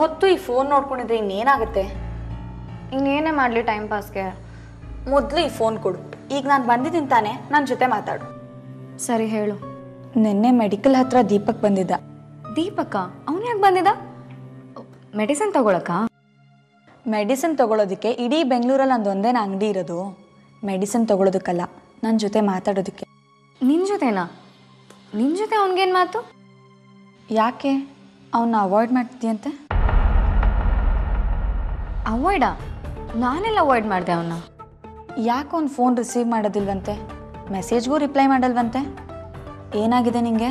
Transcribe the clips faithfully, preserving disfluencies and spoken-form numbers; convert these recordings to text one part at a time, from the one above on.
ಹೊತ್ತು ಈ ಫೋನ್ ನೋಡ್ಕೊಂಡಿದ್ರೆ ಇನ್ನೇನಾಗುತ್ತೆ? ಇನ್ನೇನೇ ಮಾಡಲಿ ಟೈಮ್ ಪಾಸ್ಗೆ? ಮೊದಲು ಈ ಫೋನ್ ಕೊಡು. ಈಗ ನಾನು ಬಂದಿದ್ದೀನಿ ತಾನೆ, ನನ್ನ ಜೊತೆ ಮಾತಾಡು. ಸರಿ ಹೇಳು. ನೆನ್ನೆ ಮೆಡಿಕಲ್ ಹತ್ರ ದೀಪಕ್ ಬಂದಿದ್ದ. ದೀಪಕ? ಅವನು ಯಾಕೆ ಬಂದಿದ್ದ? ಮೆಡಿಸಿನ್ ತಗೊಳಕ? ಮೆಡಿಸಿನ್ ತಗೊಳ್ಳೋದಕ್ಕೆ ಇಡೀ ಬೆಂಗಳೂರಲ್ಲಿ ಒಂದೊಂದೇನ ಅಂಗಡಿ ಇರೋದು. ಮೆಡಿಸಿನ್ ತಗೊಳ್ಳೋದಕ್ಕಲ್ಲ, ನನ್ನ ಜೊತೆ ಮಾತಾಡೋದಕ್ಕೆ. ನಿನ್ನ ಜೊತೆನಾ? ನಿನ್ನ ಜೊತೆ ಅವನಿಗೇನು ಮಾತು? ಯಾಕೆ ಅವನ್ನ ಅವಾಯ್ಡ್ ಮಾಡ್ತೀಯಂತೆ? ಅವಾಯ್ಡಾ? ನಾನೆಲ್ಲ ಅವಾಯ್ಡ್ ಮಾಡಿದೆ ಅವನ್ನ. ಯಾಕೆ ಅವ್ನು ಫೋನ್ ರಿಸೀವ್ ಮಾಡೋದಿಲ್ವಂತೆ? ಮೆಸೇಜ್ಗೂ ರಿಪ್ಲೈ ಮಾಡಲ್ವಂತೆ? ಏನಾಗಿದೆ ನಿಂಗೆ?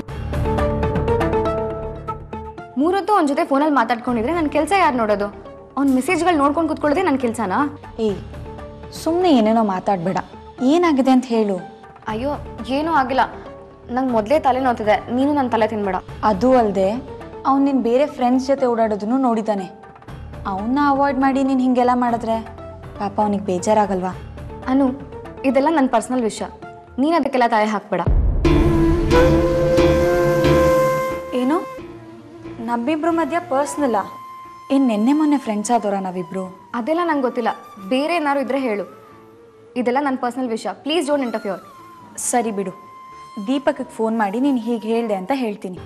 ಮೂರೊತ್ತು ಅವನ ಜೊತೆ ಫೋನಲ್ಲಿ ಮಾತಾಡ್ಕೊಂಡಿದ್ರೆ ನನ್ನ ಕೆಲಸ ಯಾರು ನೋಡೋದು? ಅವ್ನ ಮೆಸೇಜ್ಗಳು ನೋಡ್ಕೊಂಡು ಕೂತ್ಕೊಳ್ಳೋದೆ ನನ್ನ ಕೆಲಸನಾ? ಏ, ಸುಮ್ಮನೆ ಏನೇನೋ ಮಾತಾಡಬೇಡ. ಏನಾಗಿದೆ ಅಂತ ಹೇಳು. ಅಯ್ಯೋ, ಏನೂ ಆಗಿಲ್ಲ. ನಂಗೆ ಮೊದಲೇ ತಲೆ ನೋತಿದೆ. ನೀನು ನನ್ನ ತಲೆ ತಿನ್ಬೇಡ. ಅದು ಅಲ್ಲದೆ ಅವ್ನು ನಿನ್ನ ಬೇರೆ ಫ್ರೆಂಡ್ಸ್ ಜೊತೆ ಓಡಾಡೋದನ್ನು ನೋಡಿದ್ದಾನೆ. ಅವನ್ನ ಅವಾಯ್ಡ್ ಮಾಡಿ ನೀನು ಹೀಗೆಲ್ಲ ಮಾಡಿದ್ರೆ ಪಾಪ ಅವನಿಗೆ ಬೇಜಾರಾಗಲ್ವಾ? ಅನು, ಇದೆಲ್ಲ ನನ್ನ ಪರ್ಸನಲ್ ವಿಷಯ. ನೀನು ಅದಕ್ಕೆಲ್ಲ ತಲೆ ಹಾಕಬೇಡ. ಏನು ನಮ್ಮಿಬ್ರು ಮಧ್ಯ ಪರ್ಸ್ನಲ್ಲ? ಏನು ನೆನ್ನೆ ಮೊನ್ನೆ ಫ್ರೆಂಡ್ಸ್ ಆದವರ ನಾವಿಬ್ರು? ಅದೆಲ್ಲ ನಂಗೆ ಗೊತ್ತಿಲ್ಲ. ಬೇರೆ ಏನಾದ್ರು ಇದ್ರೆ ಹೇಳು. ಇದೆಲ್ಲ ನನ್ನ ಪರ್ಸನಲ್ ವಿಷಯ. Please don't interfere. ಸರಿ ಬಿಡು. ದೀಪಕ್ಗೆ ಫೋನ್ ಮಾಡಿ ನೀನು ಹೀಗೆ ಹೇಳಿದೆ ಅಂತ ಹೇಳ್ತೀನಿ.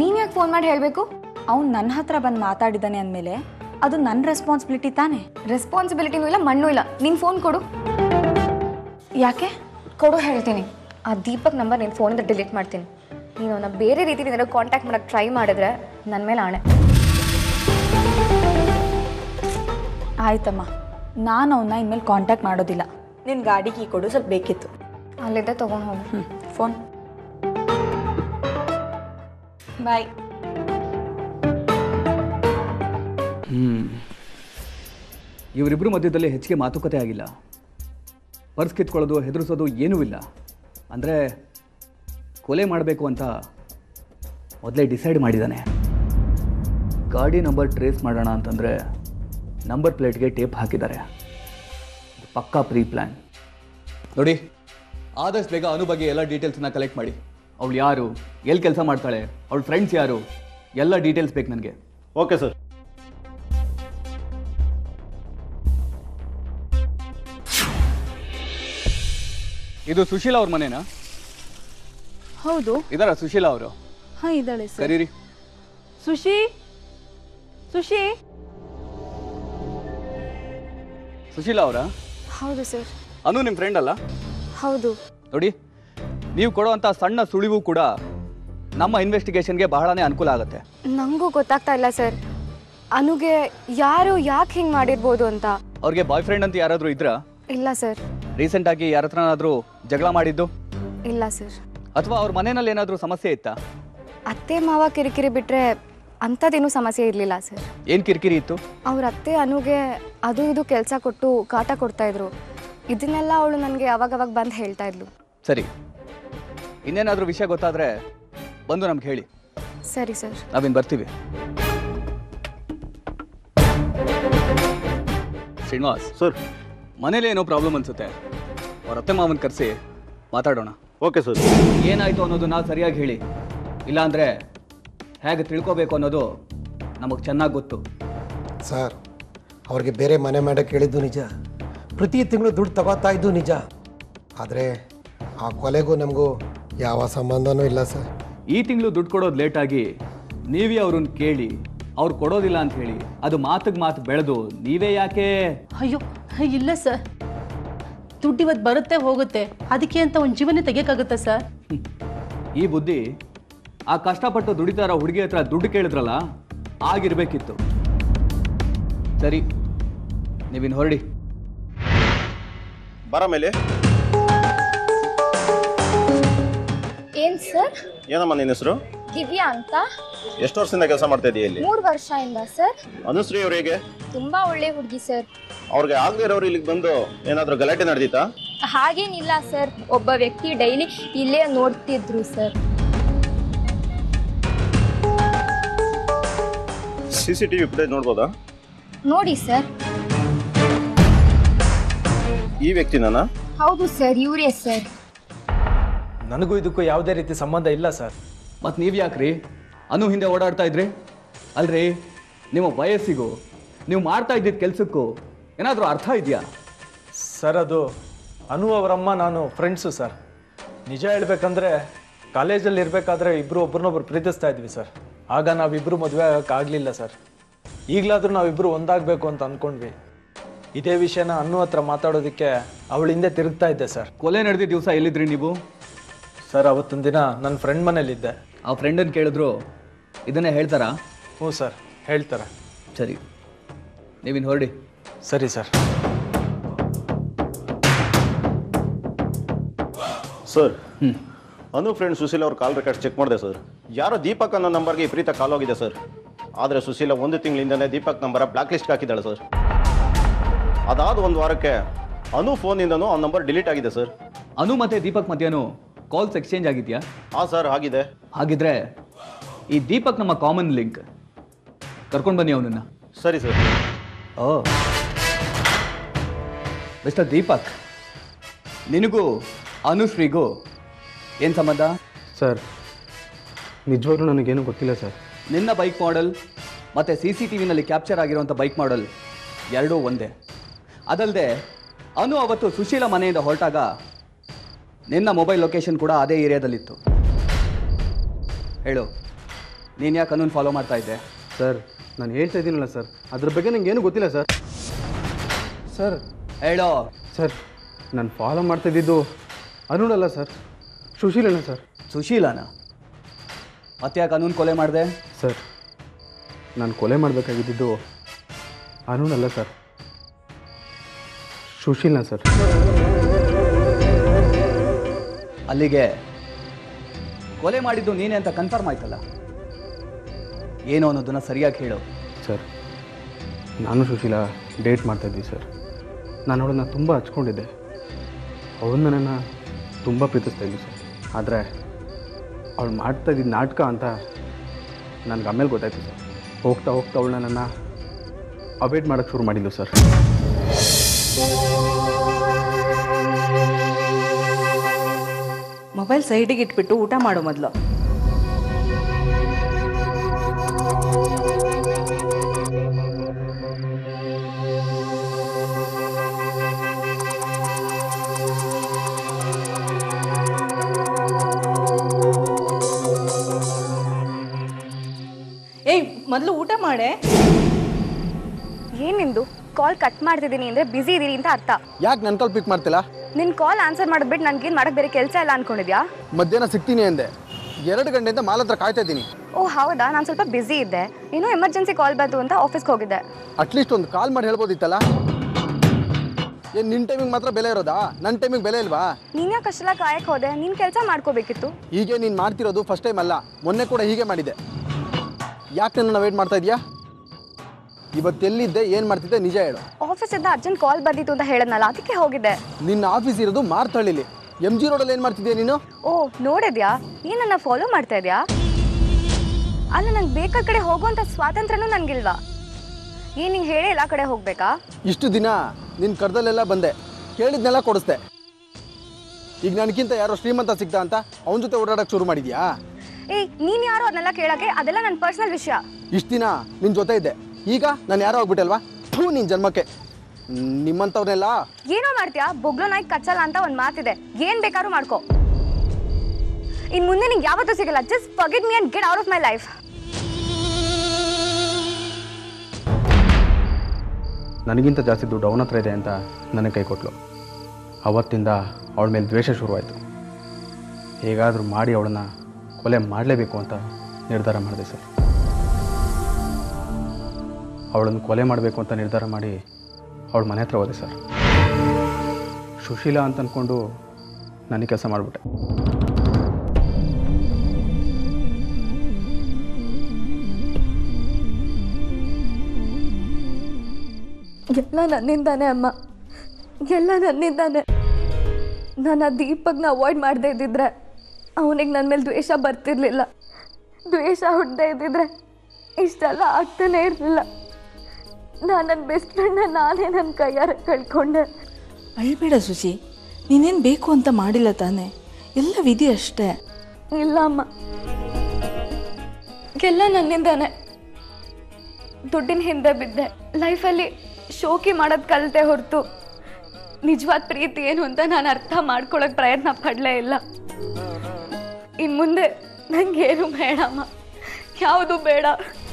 ನೀನು ಯಾಕೆ ಫೋನ್ ಮಾಡಿ ಹೇಳಬೇಕು? ಅವ್ನು ನನ್ನ ಹತ್ರ ಬಂದು ಮಾತಾಡಿದ್ದಾನೆ ಅಂದಮೇಲೆ ಅದು ನನ್ನ ರೆಸ್ಪಾನ್ಸಿಬಿಲಿಟಿ ತಾನೇ? ರೆಸ್ಪಾನ್ಸಿಬಿಲಿಟಿನೂ ಇಲ್ಲ, ಮಣ್ಣು ಇಲ್ಲ. ನೀನು ಫೋನ್ ಕೊಡು. ಯಾಕೆ ಕೊಡು? ಹೇಳ್ತೀನಿ. ಆ ದೀಪಕ್ ನಂಬರ್ ನಿನ್ನ ಫೋನಿಂದ ಡಿಲೀಟ್ ಮಾಡ್ತೀನಿ. ನೀನು ಅವನ್ನ ಬೇರೆ ರೀತಿಯಲ್ಲಿ ಏನಾದರೂ ಕಾಂಟ್ಯಾಕ್ಟ್ ಮಾಡೋಕ್ಕೆ ಟ್ರೈ ಮಾಡಿದ್ರೆ ನನ್ನ ಮೇಲೆ ಆಣೆ. ಆಯ್ತಮ್ಮ, ನಾನು ಅವನ್ನ ಇನ್ಮೇಲೆ ಕಾಂಟ್ಯಾಕ್ಟ್ ಮಾಡೋದಿಲ್ಲ. ನಿನ್ನ ಗಾಡಿ ಕೀ ಕೊಡು, ಸ್ವಲ್ಪ ಬೇಕಿತ್ತು. ಅಲ್ಲಿದ್ದ ತೊಗೊಂಡು ಹೋಗು. ಹ್ಞೂ, ಫೋನ್ ಬಾಯ್. ಹ್ಞೂ, ಇವರಿಬ್ಬರು ಮಧ್ಯದಲ್ಲಿ ಹೆಚ್ಚಿಗೆ ಮಾತುಕತೆ ಆಗಿಲ್ಲ. ಪರ್ಸ್ ಕಿತ್ಕೊಳ್ಳೋದು, ಹೆದರಿಸೋದು ಏನೂ ಇಲ್ಲ. ಅಂದರೆ ಕೊಲೆ ಮಾಡಬೇಕು ಅಂತ ಮೊದಲೇ ಡಿಸೈಡ್ ಮಾಡಿದ್ದಾನೆ. ಗಾಡಿ ನಂಬರ್ ಟ್ರೇಸ್ ಮಾಡೋಣ ಅಂತಂದರೆ ನಂಬರ್ ಪ್ಲೇಟ್ಗೆ ಟೇಪ್ ಹಾಕಿದ್ದಾರೆ. ಪಕ್ಕಾ ಪ್ರೀ ಪ್ಲ್ಯಾನ್. ನೋಡಿ, ಆದಷ್ಟು ಬೇಗ ಅನು ಬಗ್ಗೆ ಎಲ್ಲ ಡೀಟೇಲ್ಸನ್ನ ಕಲೆಕ್ಟ್ ಮಾಡಿ. ಅವಳು ಯಾರು, ಎಲ್ಲಿ ಕೆಲಸ ಮಾಡ್ತಾಳೆ, ಅವಳ ಫ್ರೆಂಡ್ಸ್ ಯಾರು, ಎಲ್ಲ ಡೀಟೇಲ್ಸ್ ಬೇಕು ನನಗೆ. Okay sir. ಇದು ಸುಶೀಲಾ ಅವ್ರ ಮನೇನಾ? ಹೌದು. ಇದಾರ ಸುಶೀಲಾ ಅವರು? ಹಾಂ, ಇದ್ದಾಳೆ ಸರ್. ಸರಿ ರೀ. ಸುಶಿ ಸುಶಿ ಸುಶೀಲಾ ಅವರಾ? ಹೌದು ಸರ್. ಅನು ನಿಮ್ಮ ಫ್ರೆಂಡ್ ಅಲ್ಲ? ಹೌದು. ನೋಡಿ, ನೀವು ಕೊಡುವಂಥ ಸಣ್ಣ ಸುಳಿವು ಕೂಡ ನಮ್ಮ ಇನ್ವೆಸ್ಟಿಗೇಷನ್ಗೆ ಬಹಳನೇ ಅನುಕೂಲ ಆಗುತ್ತೆ. ನನಗೂ ಗೊತ್ತಾಗ್ತಾ ಇಲ್ಲ ಸರ್, ಅನುಗೆ ಯಾರು ಯಾಕೆ ಹಿಂಗೆ ಮಾಡಿರ್ಬೋದು ಅಂತ. ಅವ್ರಿಗೆ ಬಾಯ್ ಫ್ರೆಂಡ್ ಅಂತ ಯಾರಾದರೂ ಇದ್ರಾ? ಇಲ್ಲ ಸರ್. ರೀಸೆಂಟ್ ಆಗಿ ಯಾರ ಹತ್ರನಾದರೂ ಜಗಳ ಮಾಡಿದ್ದು? ಇಲ್ಲ ಸರ್. ಅಥವಾ ಅವ್ರ ಮನೆಯಲ್ಲಿ ಏನಾದರೂ ಸಮಸ್ಯೆ ಇತ್ತಾ? ಅತ್ತೆ ಮಾವ ಕಿರಿಕಿರಿ ಬಿಟ್ಟರೆ ಅಂಥದ್ದೇನೂ ಸಮಸ್ಯೆ ಇರಲಿಲ್ಲ ಸರ್. ಏನು ಕಿರಿಕಿರಿ ಇತ್ತು? ಅವ್ರ ಅತ್ತೆ ಅನುಗೆ ಅದು ಇದು ಕೆಲಸ ಕೊಟ್ಟು ಕಾಟ ಕೊಡ್ತಾಯಿದ್ರು. ಇದನ್ನೆಲ್ಲ ಅವಳು ನನಗೆ ಅವಾಗವಾಗ ಬಂದು ಹೇಳ್ತಾ ಇದ್ಲು. ಸರಿ, ಇನ್ನೇನಾದರೂ ವಿಷಯ ಗೊತ್ತಾದರೆ ಬಂದು ನಮ್ಗೆ ಹೇಳಿ. ಸರಿ ಸರ್. ನಾವಿನ್ ಬರ್ತೀವಿ. ಶ್ರೀನಿವಾಸ್ ಸರ್, ಮನೇಲಿ ಏನೋ ಪ್ರಾಬ್ಲಮ್ ಅನಿಸುತ್ತೆ. ಅವ್ರ ಅತ್ತೆ ಮಾವನ ಕರೆಸಿ ಮಾತಾಡೋಣ. Okay sir. ಏನಾಯಿತು ಅನ್ನೋದನ್ನ ಸರಿಯಾಗಿ ಹೇಳಿ. ಇಲ್ಲಾಂದರೆ ಹೇಗೆ ತಿಳ್ಕೋಬೇಕು ಅನ್ನೋದು ನಮಗೆ ಚೆನ್ನಾಗಿ ಗೊತ್ತು. ಸರ್, ಅವ್ರಿಗೆ ಬೇರೆ ಮನೆ ಮಾಡೋಕ್ಕೆ ಹೇಳಿದ್ದು ನಿಜ. ಪ್ರತಿ ತಿಂಗಳು ದುಡ್ಡು ತಗೋತಾ ಇದ್ದು ನಿಜ. ಆದರೆ ಆ ಕೊಲೆಗೂ ನಮಗೂ ಯಾವ ಸಂಬಂಧನೂ ಇಲ್ಲ ಸರ್. ಈ ತಿಂಗಳು ದುಡ್ಡು ಕೊಡೋದು ಲೇಟಾಗಿ ನೀವೇ ಅವ್ರನ್ನ ಕೇಳಿ, ಅವ್ರು ಕೊಡೋದಿಲ್ಲ ಅಂತ ಹೇಳಿ ಅದು ಮಾತಿಗೆ ಮಾತು ಬೆಳೆದು ನೀವೇ ಯಾಕೆ? ಅಯ್ಯೋ ಇಲ್ಲ ಸರ್, ದುಡ್ಡು ಇವತ್ತು ಬರುತ್ತೆ ಹೋಗುತ್ತೆ, ಅದಕ್ಕೆ ಅಂತ ಒಂದು ಜೀವನ ತೆಗಿಯೋಕ್ಕಾಗುತ್ತಾ ಸರ್? ಈ ಬುದ್ಧಿ ಆ ಕಷ್ಟಪಟ್ಟು ದುಡಿತಾರ ಹುಡುಗಿ ಹತ್ರ ದುಡ್ಡು ಕೇಳಿದ್ರಲ್ಲ ಆಗಿರಬೇಕಿತ್ತು. ಸರಿ, ನೀವಿನ್ ಹೊರಡಿ. ಬರ ಮೇಲೆ ಏನ್ ಸರ್? ಏನಮ್ಮ ನಿನ್ನ ಹೆಸರು? ದಿವ್ಯಾ ಅಂತ. ಎಷ್ಟು ವರ್ಷದಿಂದ ಕೆಲಸ ಮಾಡ್ತಾ ಇದೀಯ ಇಲ್ಲಿ? ಮೂರು ವರ್ಷದಿಂದ ಸರ್. ಅನುಶ್ರೀ ಅವ್ರು ಹೇಗೆ? ತುಂಬಾ ಒಳ್ಳೆ ಹುಡುಗಿ ಸರ್. ಅವ್ರಿಗೆ ಆಗದೆ ಇರೋರು ಇಲ್ಲಿಗೆ ಬಂದು ಏನಾದರೂ ಗಲಾಟೆ ನಡೆದಿತ್ತಾ? ಹಾಗೇನಿಲ್ಲ ಸರ್, ಒಬ್ಬ ವ್ಯಕ್ತಿ ಡೈಲಿ ಇಲ್ಲೇ ನೋಡ್ತಿದ್ರು ಸರ್. ಸಿಸಿಟಿವಿ ಫುಟೇಜ್ ನೋಡ್ಬೋದಾ? ನೋಡಿ ಸರ್. ಈ ವ್ಯಕ್ತಿನಾ? ಹೌದು ಸರ್, ಇವರೇ ಸರ್. ನನಗೂ ಇದಕ್ಕೂ ಯಾವುದೇ ರೀತಿ ಸಂಬಂಧ ಇಲ್ಲ ಸರ್. ಮತ್ತು ನೀವು ಯಾಕ್ರಿ ಅನು ಹಿಂದೆ ಓಡಾಡ್ತಾ ಇದ್ರಿ? ಅಲ್ರಿ, ನಿಮ್ಮ ಬಯಸಿಗೂ ನೀವು ಮಾಡ್ತಾ ಇದ್ದಿದ್ದ ಕೆಲಸಕ್ಕೂ ಏನಾದರೂ ಅರ್ಥ ಇದೆಯಾ ಸರ್? ಅದು ಅನು ಅವರಮ್ಮ ನಾನು ಫ್ರೆಂಡ್ಸು ಸರ್. ನಿಜ ಹೇಳಬೇಕಂದ್ರೆ ಕಾಲೇಜಲ್ಲಿ ಇರಬೇಕಾದ್ರೆ ಇಬ್ಬರು ಒಬ್ಬರನ್ನೊಬ್ಬರು ಪ್ರೀತಿಸ್ತಾ ಇದ್ವಿ ಸರ್. ಆಗ ನಾವಿಬ್ಬರು ಮದುವೆ ಆಗಲಿಲ್ಲ ಸರ್. ಈಗಲಾದರೂ ನಾವಿಬ್ಬರು ಒಂದಾಗಬೇಕು ಅಂತ ಅಂದ್ಕೊಂಡ್ವಿ. ಇದೇ ವಿಷಯನ ಅನ್ನು ಹತ್ರ ಮಾತಾಡೋದಕ್ಕೆ ಅವಳು ಹಿಂದೆ ತಿರುಗ್ತಾ ಇದ್ದೆ ಸರ್. ಕೊಲೆ ನಡೆದ ದಿವಸ ಎಲ್ಲಿದ್ರಿ ನೀವು ಸರ್? ಅವತ್ತೊಂದು ದಿನ ನನ್ನ ಫ್ರೆಂಡ್ ಮನೇಲಿದ್ದೆ. ಆ ಫ್ರೆಂಡನ್ನು ಕೇಳಿದ್ರು ಇದನ್ನೇ ಹೇಳ್ತಾರಾ? ಹ್ಞೂ ಸರ್ ಹೇಳ್ತಾರೆ. ಸರಿ ನೀವಿನ್ನು ಹೊರಡಿ. ಸರಿ ಸರ್. ಸರ್ ಹ್ಞೂ ಅನು ಫ್ರೆಂಡ್ ಸುಶೀಲ ಅವ್ರ ಕಾಲ್ ರೆಕಾರ್ಡ್ ಚೆಕ್ ಮಾಡಿದೆ ಸರ್. ಯಾರೋ ದೀಪಕ್ ಅನ್ನೋ ನಂಬರ್ಗೆ ವಿಪರೀತ ಕಾಲ್ ಹೋಗಿದೆ ಸರ್. ಆದರೆ ಸುಶೀಲ ಒಂದು ತಿಂಗಳಿಂದನೇ ದೀಪಕ್ ನಂಬರ ಬ್ಲ್ಯಾಕ್ ಲಿಸ್ಟ್ಗೆ ಹಾಕಿದ್ದಾಳೆ ಸರ್. ಅದಾದ ಒಂದು ವಾರಕ್ಕೆ ಅನು ಫೋನಿಂದನೂ ಆ ನಂಬರ್ ಡಿಲೀಟ್ ಆಗಿದೆ ಸರ್. ಅನು ಮತ್ತು ದೀಪಕ್ ಮಧ್ಯನೂ ಕಾಲ್ಸ್ ಎಕ್ಸ್ಚೇಂಜ್ ಆಗಿದೆಯಾ? ಹಾಂ ಸರ್ ಆಗಿದೆ. ಹಾಗಿದ್ರೆ ಈ ದೀಪಕ್ ನಮ್ಮ ಕಾಮನ್ ಲಿಂಕ್. ಕರ್ಕೊಂಡು ಬನ್ನಿ ಅವನನ್ನು. ಸರಿ ಸರ್. ಓ ಮಿಸ್ಟರ್ ದೀಪಕ್, ನಿನಗೂ ಅನುಶ್ರೀಗೂ ಏನು ಸಂಬಂಧ ಸರ್? ನಿಜವಾಗ್ಲೂ ನನಗೇನು ಗೊತ್ತಿಲ್ಲ ಸರ್. ನಿನ್ನ ಬೈಕ್ ಮಾಡೆಲ್ ಮತ್ತು ಸಿ ಸಿ ಟಿ ವಿನಲ್ಲಿ ಕ್ಯಾಪ್ಚರ್ ಆಗಿರುವಂಥ ಬೈಕ್ ಮಾಡೆಲ್ ಎರಡೂ ಒಂದೇ. ಅದಲ್ಲದೆ ಅನು ಅವತ್ತು ಸುಶೀಲ ಮನೆಯಿಂದ ಹೊರಟಾಗ ನಿನ್ನ ಮೊಬೈಲ್ ಲೊಕೇಶನ್ ಕೂಡ ಅದೇ ಏರಿಯಾದಲ್ಲಿತ್ತು. ಹೇಳು, ನೀನು ಯಾಕೆ ಅನುನ್ ಫಾಲೋ ಮಾಡ್ತಾ ಇದ್ದೆ? ಸರ್ ನಾನು ಹೇಳ್ತಾ ಇದ್ದೀನಲ್ಲ ಸರ್, ಅದ್ರ ಬಗ್ಗೆ ನನಗೇನು ಗೊತ್ತಿಲ್ಲ ಸರ್. ಸರ್ ಹೇಳೋ. ಸರ್ ನಾನು ಫಾಲೋ ಮಾಡ್ತಾ ಇದ್ದಿದ್ದು ಅನುನಲ್ಲ ಸರ್, ಸುಶೀಲನ ಸರ್. ಸುಶೀಲನ? ಮತ್ತೆ ಯಾಕೆ ಅನುನ್ ಕೊಲೆ ಮಾಡಿದೆ? ಸರ್ ನಾನು ಕೊಲೆ ಮಾಡಬೇಕಾಗಿದ್ದು ಅನುನಲ್ಲ ಸರ್, ಸುಶೀಲನ ಸರ್. ಅಲ್ಲಿಗೆ ಕೊಲೆ ಮಾಡಿದ್ದು ನೀನೇ ಅಂತ ಕನ್ಫರ್ಮ್ ಆಯ್ತಲ್ಲ, ಏನೋ ಅನ್ನೋದನ್ನ ಸರಿಯಾಗಿ ಹೇಳು. ಸರ್ ನಾನು ಸುಶೀಲ ಡೇಟ್ ಮಾಡ್ತಾಯಿದ್ವಿ ಸರ್. ನಾನು ಅವಳನ್ನ ತುಂಬ ಹಚ್ಕೊಂಡಿದ್ದೆ. ಅವಳು ನನ್ನನ್ನು ತುಂಬ ಪ್ರೀತಿಸ್ತಾ ಇದ್ವಿ ಸರ್. ಆದರೆ ಅವಳು ಮಾಡ್ತಾ ಇದ್ದಿದ್ದು ನಾಟಕ ಅಂತ ನನಗೆ ಆಮೇಲೆ ಗೊತ್ತಾಯಿತು ಸರ್. ಹೋಗ್ತಾ ಹೋಗ್ತಾ ಅವಳು ನನ್ನನ್ನು ಅವಾಯ್ಡ್ ಮಾಡೋಕ್ಕೆ ಶುರು ಮಾಡಿದ್ಲು ಸರ್. ಮೊಬೈಲ್ ಸೈಡಿಗೆ ಇಟ್ಬಿಟ್ಟು ಊಟ ಮಾಡೋ ಮೊದಲು. ಮೊದಲು ಊಟ ಮಾಡೆ. ಏನಿಂದು ಕಾಲ್ ಕಟ್ ಮಾಡ್ತಿದ್ದೀನಿ ಅಂದ್ರೆ ಬಿಸಿ ಇದ್ದೀನಿ ಅಂತ ಅರ್ಥ. ಯಾಕೆ ನನ್ನ ಕಾಲ್ ಪಿಕ್ ಮಾಡ್ತಿಲ್ಲ? ನಿನ್ನ ಕಾಲ್ ಆನ್ಸರ್ ಮಾಡಿದ್ಬಿಟ್ಟು ನನ್ಗೇನು ಮಾಡಕ್ ಬೇರೆ ಕೆಲಸ ಇಲ್ಲ ಅನ್ಕೊಂಡಿದ್ಯಾ? ಮಧ್ಯಾಹ್ನ ಸಿಗ್ತೀನಿ ಅಂದೆ, ಎರಡು ಗಂಟೆಯಿಂದ ಮಾಲ್ ಹತ್ರ ಕಾಯ್ತಾ ಇದ್ದೀನಿ. ಓ ಹೌದಾ, ನಾನು ಸ್ವಲ್ಪ ಬಿಸಿ ಇದ್ದೆ, ಏನೋ ಎಮರ್ಜೆನ್ಸಿ ಕಾಲ್ ಬಂತು ಅಂತ ಆಫೀಸ್ಗೆ ಹೋಗಿದ್ದೆ. ಅಟ್ಲೀಸ್ಟ್ ಒಂದು ಕಾಲ್ ಮಾಡಿ ಹೇಳ್ಬೋದಿತ್ತಲ್ಲ. ಏನ್ ನಿನ್ನ ಟೈಮಿಗೆ ಮಾತ್ರ ಬೆಲೆ ಇರೋದಾ, ನನ್ನ ಟೈಮಿಗೆ ಬೆಲೆ ಇಲ್ವಾ? ನೀನು ಯಾಕೆ ಅಷ್ಟೆಲ್ಲ ಕಾಯಕ್ಕೆ ಹೋದೆ? ನಿನ್ನ ಕೆಲಸ ಮಾಡ್ಕೋಬೇಕಿತ್ತು. ಹೀಗೆ ನೀನು ಮಾಡ್ತಿರೋದು ಫಸ್ಟ್ ಟೈಮ್ ಅಲ್ಲ, ಮೊನ್ನೆ ಕೂಡ ಹೀಗೆ ಮಾಡಿದೆ. ಯಾಕೆ ನನ್ನನ್ನು ವೇಟ್ ಮಾಡ್ತಾ ಇದೆಯಾ? ಇವತ್ತೆಲ್ಲಿದ್ದೆ, ಏನು ಮಾಡ್ತಿದ್ದೆ ನಿಜ ಹೇಳು. ಆಫೀಸಿಂದ ಅರ್ಜೆಂಟ್ ಕಾಲ್ ಬಂದಿತ್ತು ಅಂತ ಹೇಳದ್ನಲ್ಲ, ಅದಕ್ಕೆ ಹೋಗಿದ್ದೆ. ನಿನ್ನ ಆಫೀಸ್ ಇರೋದು ಮಾರ್ತಳ್ಳಿಲಿ, ಎಮ್ ಜಿ ರೋಡಲ್ಲಿ. ಏನು ಮಾಡ್ತಿದ್ಯಾ ನೀನು? ಓ ನೋಡಿದ್ಯಾ, ನೀನು ನನ್ನ ಫಾಲೋ ಮಾಡ್ತಾ ಇದೆಯಾ? ಅಲ್ಲ, ನಂಗೆ ಬೇಕಾದ ಕಡೆ ಹೋಗುವಂಥ ಸ್ವಾತಂತ್ರ್ಯನೂ ನನಗಿಲ್ವಾ? ಏನು ನೀನು ಹೇಳಿ ಎಲ್ಲ ಕಡೆ ಹೋಗಬೇಕಾ? ಇಷ್ಟು ದಿನ ನಿನ್ನ ಕರ್ದಲ್ಲೆಲ್ಲ ಬಂದೆ, ಕೇಳಿದ್ನೆಲ್ಲ ಕೊಡಿಸ್ದೆ. ಈಗ ನನಗಿಂತ ಯಾರೋ ಶ್ರೀಮಂತ ಸಿಗ್ತಾ ಅಂತ ಅವನ ಜೊತೆ ಓಡಾಡಕ್ಕೆ ಶುರು ಮಾಡಿದ್ಯಾ? ಏಯ್ ನೀನು ಯಾರೋ ಅದನ್ನೆಲ್ಲ ಕೇಳಕ್ಕೆ, ಅದೆಲ್ಲ ನನ್ನ ಪರ್ಸನಲ್ ವಿಷಯ. ಇಷ್ಟು ದಿನ ನಿನ್ನ ಜೊತೆ ಇದ್ದೆ, ಈಗ ನಾನು ಯಾರೋ ಹೋಗ್ಬಿಟ್ಟಲ್ವಾ? ಥೂ ನಿನ್ನ ಜನ್ಮಕ್ಕೆ, ನಿಮ್ಮಂಥವ್ರನ್ನೆಲ್ಲ. ಏನೋ ಮಾಡ್ತೀಯಾ, ಬೊಗ್ಲೋ ನಾಯಿ ಕಚ್ಚಲ್ಲ ಅಂತ ಒಂದು ಮಾತಿದೆ, ಏನು ಬೇಕಾದ್ರೂ ಮಾಡ್ಕೊ. ಇನ್ನು ಮುಂದೆ ನಿಂಗೆ ಯಾವತ್ತೂ ಸಿಗಲ್ಲ. Just forget me and get out of my life. ನನಗಿಂತ ಜಾಸ್ತಿ ದುಡ್ಡು ಅವನ ಹತ್ರ ಇದೆ ಅಂತ ನನಗೆ ಕೈ ಕೊಟ್ಲು. ಅವತ್ತಿಂದ ಅವಳ ಮೇಲೆ ದ್ವೇಷ ಶುರುವಾಯಿತು. ಹೇಗಾದರೂ ಮಾಡಿ ಅವಳನ್ನ ಕೊಲೆ ಮಾಡಲೇಬೇಕು ಅಂತ ನಿರ್ಧಾರ ಮಾಡಿದೆ ಸರ್. ಅವಳನ್ನು ಕೊಲೆ ಮಾಡಬೇಕು ಅಂತ ನಿರ್ಧಾರ ಮಾಡಿ ಅವಳ ಮನೆ ಹತ್ರ ಹೋದೆ ಸರ್. ಸುಶೀಲಾ ಅಂತ ಅಂದ್ಕೊಂಡು ನನಗೆ ಕೆಲಸ ಮಾಡಿಬಿಟ್ಟೆ. ಎಲ್ಲ ನನ್ನಿಂದಾನೆ ಅಮ್ಮ, ಎಲ್ಲ ನನ್ನಿಂದಾನೆ. ನಾನು ಆ ದೀಪಕ್ನ ಅವಾಯ್ಡ್ ಮಾಡದೇ ಇದ್ದಿದ್ರೆ ಅವನಿಗೆ ನನ್ನ ಮೇಲೆ ದ್ವೇಷ ಬರ್ತಿರ್ಲಿಲ್ಲ. ದ್ವೇಷ ಹುಟ್ಟದೇ ಇದ್ದಿದ್ರೆ ಇಷ್ಟೆಲ್ಲ ಆಗ್ತಾನೆ ಇರಲಿಲ್ಲ. ನಾನು ನನ್ನ ಬೆಸ್ಟ್ ಫ್ರೆಂಡ್ನ ನಾನೇ ನನ್ನ ಕೈಯಾರೆ ಕಳ್ಕೊಂಡೆ. ಅಳ್ಬೇಡ ಸುಶಿ, ನೀನೇನು ಬೇಕು ಅಂತ ಮಾಡಿಲ್ಲ ತಾನೆ, ಎಲ್ಲ ವಿಧಿ ಅಷ್ಟೇ. ಇಲ್ಲ ಅಮ್ಮ, ಎಲ್ಲ ನನ್ನಿಂದಾನೆ. ದುಡ್ಡಿನ ಹಿಂದೆ ಬಿದ್ದೆ. ಲೈಫಲ್ಲಿ ಶೋಕಿ ಮಾಡೋದು ಕಲಿತೆ ಹೊರತು ನಿಜವಾದ ಪ್ರೀತಿ ಏನು ಅಂತ ನಾನು ಅರ್ಥ ಮಾಡ್ಕೊಳ್ಳೋಕೆ ಪ್ರಯತ್ನ ಪಡಲೇ ಇಲ್ಲ. ಇನ್ನು ಮುಂದೆ ನನಗೇನು ಬೇಡಮ್ಮ, ಯಾವುದು ಬೇಡ.